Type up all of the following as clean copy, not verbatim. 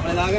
Aduh, aduh,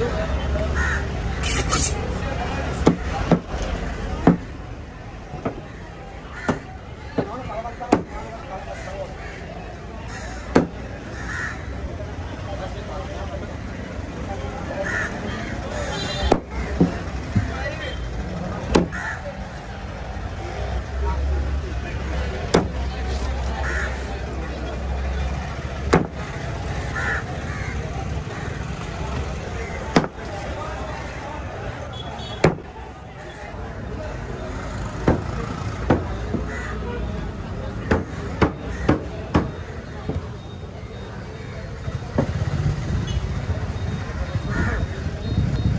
aduh.